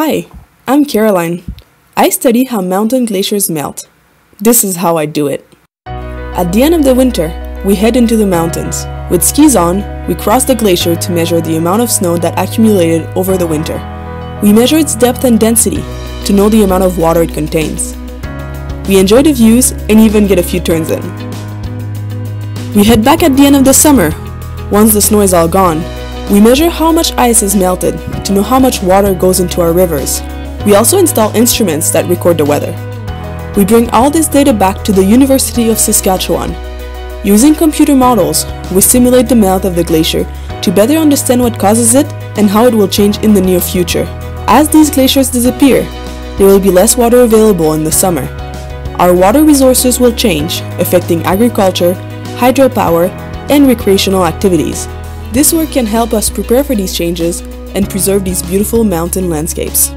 Hi, I'm Caroline. I study how mountain glaciers melt. This is how I do it. At the end of the winter, we head into the mountains. With skis on, we cross the glacier to measure the amount of snow that accumulated over the winter. We measure its depth and density to know the amount of water it contains. We enjoy the views and even get a few turns in. We head back at the end of the summer. Once the snow is all gone, we measure how much ice is melted to know how much water goes into our rivers. We also install instruments that record the weather. We bring all this data back to the University of Saskatchewan. Using computer models, we simulate the melt of the glacier to better understand what causes it and how it will change in the near future. As these glaciers disappear, there will be less water available in the summer. Our water resources will change, affecting agriculture, hydropower, and recreational activities. This work can help us prepare for these changes and preserve these beautiful mountain landscapes.